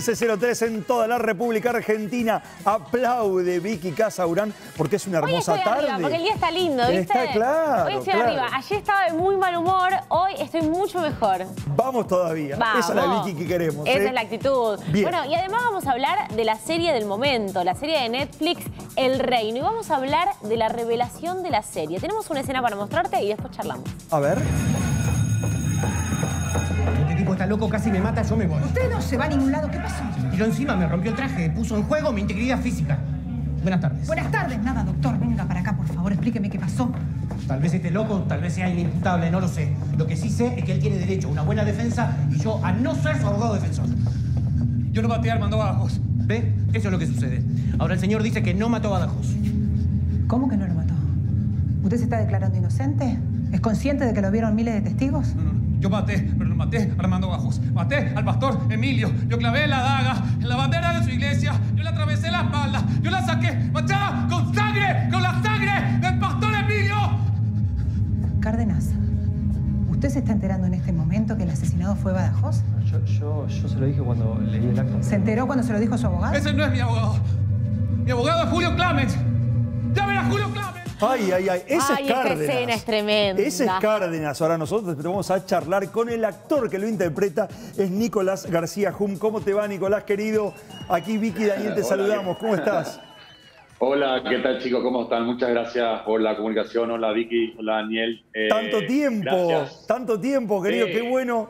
1103 en toda la República Argentina. Aplaude Vicky Casaurang porque es una hermosa tarde. Arriba, porque el día está lindo, ¿viste? Está claro. Hoy estoy arriba. Ayer estaba de muy mal humor, hoy estoy mucho mejor. Vamos todavía. Vamos. Esa es la Vicky que queremos. Esa es la actitud. Bien. Bueno, y además vamos a hablar de la serie del momento, la serie de Netflix, El Reino. Y vamos a hablar de la revelación de la serie. Tenemos una escena para mostrarte y después charlamos. A ver. Está loco, casi me mata, yo me voy. Usted no se va a ningún lado, ¿qué pasó? Se me tiró encima, me rompió el traje, puso en juego mi integridad física. Buenas tardes. Buenas tardes. Nada, doctor, venga para acá, por favor, explíqueme qué pasó. Tal vez esté loco, tal vez sea inimputable, no lo sé. Lo que sí sé es que él tiene derecho a una buena defensa y yo a no ser su abogado defensor. Yo no maté a Armando Badajoz. ¿Ve? Eso es lo que sucede. Ahora el señor dice que no mató a Badajoz. ¿Cómo que no lo mató? ¿Usted se está declarando inocente? ¿Es consciente de que lo vieron miles de testigos? No, no. Yo maté, pero no maté a Armando Badajoz. Maté al pastor Emilio. Yo clavé la daga en la bandera de su iglesia. Yo le atravesé la espalda. Yo la saqué manchada con sangre, con la sangre del pastor Emilio. Cárdenas, ¿usted se está enterando en este momento que el asesinado fue Badajoz? Yo se lo dije cuando leí el acta. ¿Se enteró cuando se lo dijo su abogado? Ese no es mi abogado. Mi abogado es Julio Clámez. ¡Llamen a Julio Clámez! Ay, ay, ay, esa es Cárdenas. Esa escena es tremenda. Ese es Cárdenas. Ahora nosotros vamos a charlar con el actor que lo interpreta, es Nicolás García Hume. ¿Cómo te va, Nicolás, querido? Aquí Vicky y Daniel te saludamos. ¿Cómo estás? Hola, ¿qué tal, chicos? ¿Cómo están? Muchas gracias por la comunicación. Hola, Vicky. Hola, Daniel. Tanto tiempo. Gracias. Tanto tiempo, querido. Sí. Qué bueno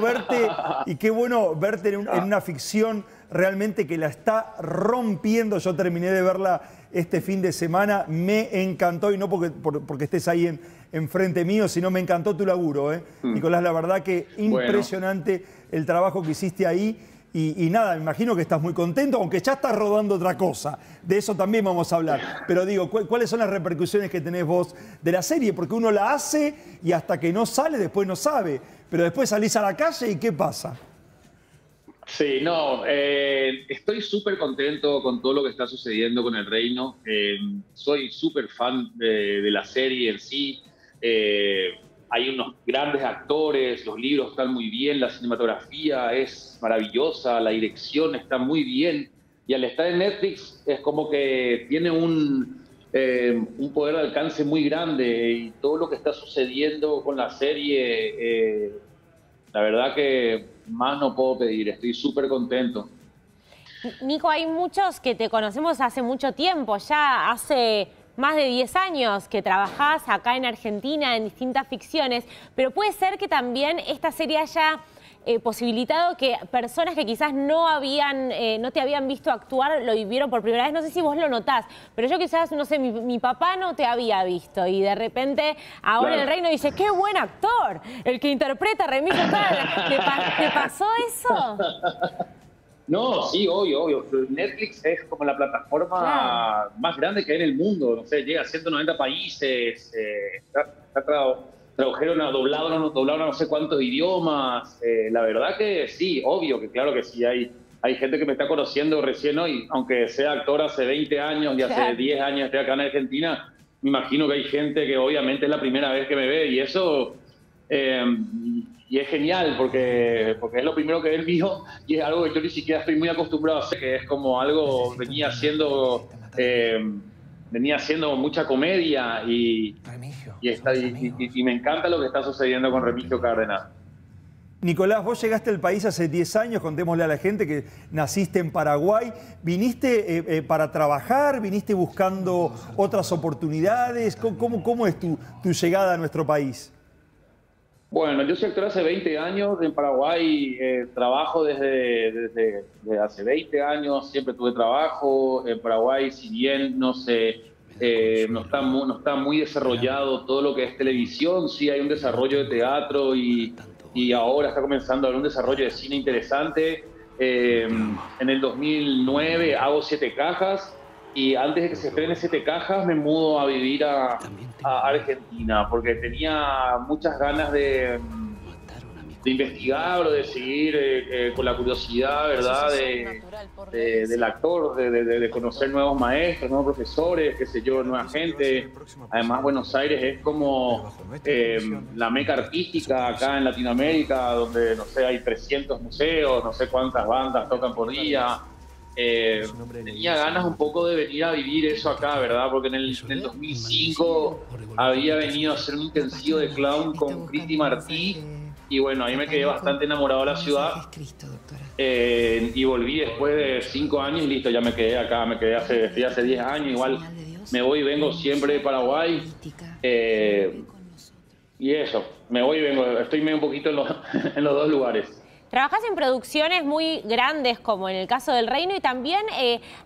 verte y qué bueno verte en una ficción realmente que la está rompiendo. Yo terminé de verla este fin de semana, me encantó, y no porque estés ahí enfrente mío, sino me encantó tu laburo, ¿eh? Nicolás, la verdad que impresionante el trabajo que hiciste ahí. Y nada, me imagino que estás muy contento, aunque ya estás rodando otra cosa. De eso también vamos a hablar. Pero digo, ¿cuáles son las repercusiones que tenés vos de la serie? Porque uno la hace y hasta que no sale, después no sabe. Pero después salís a la calle y ¿qué pasa? Sí, no, estoy súper contento con todo lo que está sucediendo con El Reino. Soy súper fan de la serie en sí. Hay unos grandes actores, los libros están muy bien, la cinematografía es maravillosa, la dirección está muy bien. Y al estar en Netflix es como que tiene un poder de alcance muy grande. Y todo lo que está sucediendo con la serie, la verdad que más no puedo pedir, estoy súper contento. Nico, hay muchos que te conocemos hace mucho tiempo, ya hace más de 10 años que trabajás acá en Argentina en distintas ficciones, pero puede ser que también esta serie haya posibilitado que personas que quizás no te habían visto actuar lo vivieron por primera vez. No sé si vos lo notás, pero yo quizás, no sé, mi papá no te había visto y de repente ahora en El Reino dices, ¡qué buen actor! El que interpreta a Remigio Cárdenas. ¿Te pasó eso? No, sí, obvio, obvio. Netflix es como la plataforma más grande que hay en el mundo. No sé, llega a 190 países, doblaron no sé cuántos idiomas. La verdad que sí, obvio, que claro que sí. Hay gente que me está conociendo recién hoy, aunque sea actor hace 20 años y hace 10 años estoy acá en Argentina. Me imagino que hay gente que obviamente es la primera vez que me ve y eso... y es genial porque es lo primero que ve el mío y es algo que yo ni siquiera estoy muy acostumbrado a hacer, que es como algo, venía haciendo mucha comedia y me encanta lo que está sucediendo con Remigio Cárdenas. Nicolás, vos llegaste al país hace 10 años, contémosle a la gente que naciste en Paraguay. ¿Viniste para trabajar? ¿Viniste buscando otras oportunidades? ¿Cómo es tu llegada a nuestro país? Bueno, yo soy actor hace 20 años en Paraguay, trabajo desde hace 20 años, siempre tuve trabajo en Paraguay, si bien no está muy desarrollado todo lo que es televisión, sí hay un desarrollo de teatro y ahora está comenzando a haber un desarrollo de cine interesante. En el 2009 hago 7 Cajas. Y antes de que se estrene 7 Cajas me mudo a vivir a Argentina porque tenía muchas ganas de de investigar o de seguir con la curiosidad, ¿verdad? Del actor, de conocer nuevos maestros, nuevos profesores, qué sé yo, nueva gente. Además, Buenos Aires es como la meca artística acá en Latinoamérica, donde, no sé, hay 300 museos, no sé cuántas bandas tocan por día. Tenía ganas un poco de venir a vivir eso acá, ¿verdad? Porque en el 2005 había venido a hacer un intensivo de clown con Cristi Martí. Y bueno, ahí me quedé bastante enamorado de la ciudad. Y volví después de 5 años y listo, ya me quedé acá. Me quedé hace 10 años. Igual me voy y vengo siempre de Paraguay. Y eso, me voy y vengo. Estoy medio un poquito en los dos lugares. Trabajas en producciones muy grandes, como en el caso del Reino, y también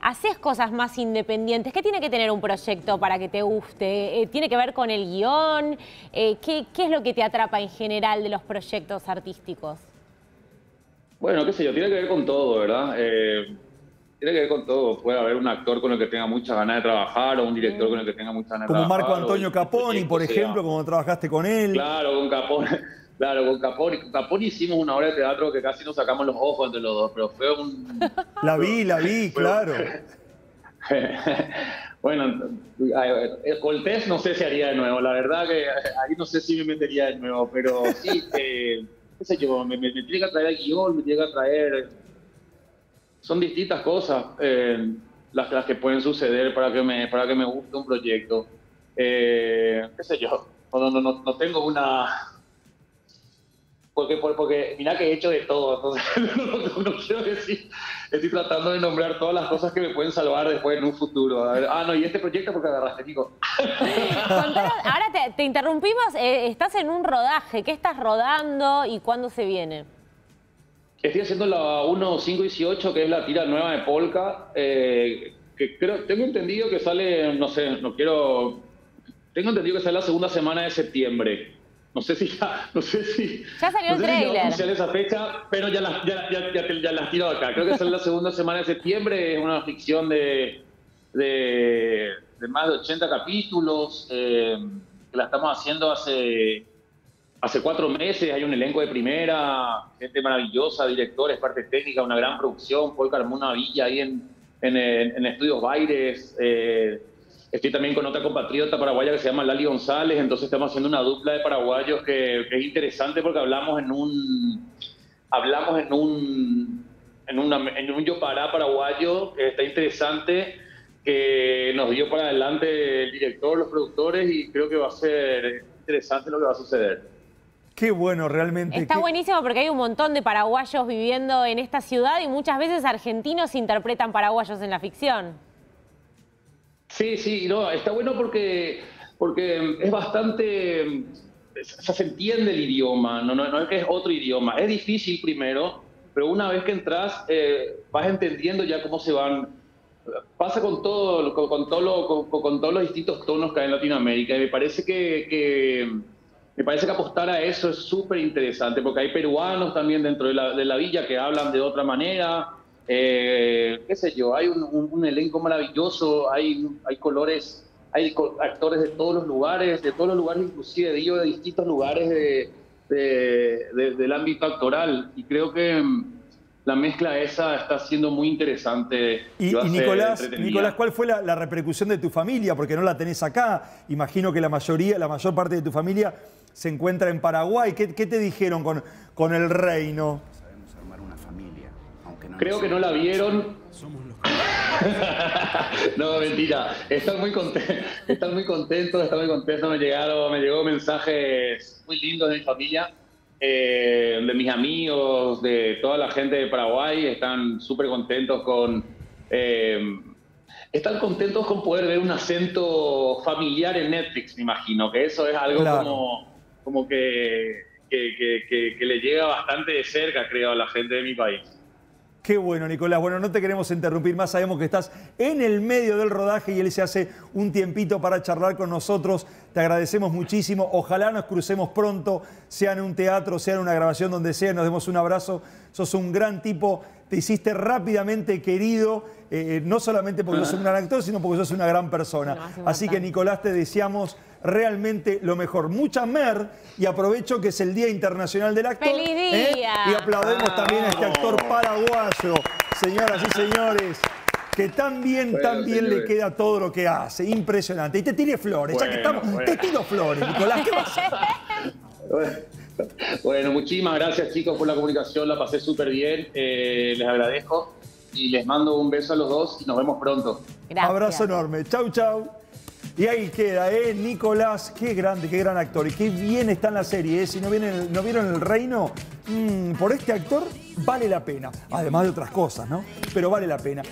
haces cosas más independientes. ¿Qué tiene que tener un proyecto para que te guste? ¿Tiene que ver con el guión? ¿Qué es lo que te atrapa en general de los proyectos artísticos? Bueno, qué sé yo, tiene que ver con todo, ¿verdad? Tiene que ver con todo. Puede haber un actor con el que tenga muchas ganas de trabajar o un director con el que tenga muchas ganas de trabajar. Como Marco Antonio Caponi, por ejemplo, como trabajaste con él. Claro, con Caponi. Claro, con Caponi hicimos una obra de teatro que casi nos sacamos los ojos entre los dos, pero fue un... La vi, claro. Bueno, el test no sé si haría de nuevo, la verdad que ahí no sé si me metería de nuevo, pero sí, qué sé yo, me tiene que atraer el guión, me tiene que atraer... Son distintas cosas las que pueden suceder para que me guste un proyecto. Qué sé yo, no tengo una... Porque mirá que he hecho de todo, entonces no quiero decir, estoy tratando de nombrar todas las cosas que me pueden salvar después en un futuro. A ver, no, y este proyecto porque agarraste, Nico. Contanos, ahora te interrumpimos, estás en un rodaje, ¿qué estás rodando y cuándo se viene? Estoy haciendo la 1.518, que es la tira nueva de Polka, que tengo entendido que sale, no sé, no quiero... Tengo entendido que sale la segunda semana de septiembre. No sé si ya salió el trailer. Si esa fecha, pero ya las tiró acá. Creo que sale la segunda semana de septiembre. Es una ficción de más de 80 capítulos. Que la estamos haciendo hace 4 meses. Hay un elenco de primera, gente maravillosa, directores, parte técnica, una gran producción. Paul Carmona Villa ahí en Estudios Baires. Estoy también con otra compatriota paraguaya que se llama Lali González, entonces estamos haciendo una dupla de paraguayos que es interesante porque hablamos en un Yopará paraguayo, que está interesante, que nos dio para adelante el director, los productores, y creo que va a ser interesante lo que va a suceder. Qué bueno, realmente. Está buenísimo porque hay un montón de paraguayos viviendo en esta ciudad y muchas veces argentinos interpretan paraguayos en la ficción. Sí, no, está bueno porque es bastante, se entiende el idioma, no es que es otro idioma, es difícil primero, pero una vez que entras vas entendiendo ya cómo se van, pasa con todos los distintos tonos que hay en Latinoamérica, y me parece que apostar a eso es súper interesante, porque hay peruanos también dentro de la villa que hablan de otra manera. Qué sé yo, hay un elenco maravilloso, hay colores, hay actores de todos los lugares, inclusive digo de distintos lugares del ámbito actoral, y creo que la mezcla esa está siendo muy interesante. Y Nicolás, ¿cuál fue la repercusión de tu familia? Porque no la tenés acá, imagino que la mayor parte de tu familia se encuentra en Paraguay. ¿Qué te dijeron con el Reino? Creo que no la vieron. No, mentira. Están muy contentos. Me llegó mensajes muy lindos de mi familia, de mis amigos, de toda la gente de Paraguay. Están súper contentos con poder ver un acento familiar en Netflix, me imagino. Que eso es algo claro. como que le llega bastante de cerca, creo, a la gente de mi país. Qué bueno, Nicolás. Bueno, no te queremos interrumpir más. Sabemos que estás en el medio del rodaje y él se hace un tiempito para charlar con nosotros. Te agradecemos muchísimo. Ojalá nos crucemos pronto, sea en un teatro, sea en una grabación, donde sea. Nos demos un abrazo. Sos un gran tipo. Te hiciste rápidamente querido, no solamente porque sos un gran actor, sino porque sos una gran persona. Así que, Nicolás, te deseamos realmente lo mejor. Mucha mer, y aprovecho que es el Día Internacional del Actor. ¡Feliz día! Y aplaudemos también a este actor paraguayo, señoras y señores, que tan bien le queda todo lo que hace. Impresionante. Y te tiré flores, ya que estamos... Te tiro flores, Nicolás, ¿qué pasa? Bueno, muchísimas gracias, chicos, por la comunicación. La pasé súper bien. Les agradezco. Y les mando un beso a los dos y nos vemos pronto. Gracias. Abrazo enorme. Chau, chau. Y ahí queda, Nicolás, qué grande, qué gran actor. Y qué bien está en la serie, Si no vieron El Reino, por este actor vale la pena. Además de otras cosas, ¿no? Pero vale la pena.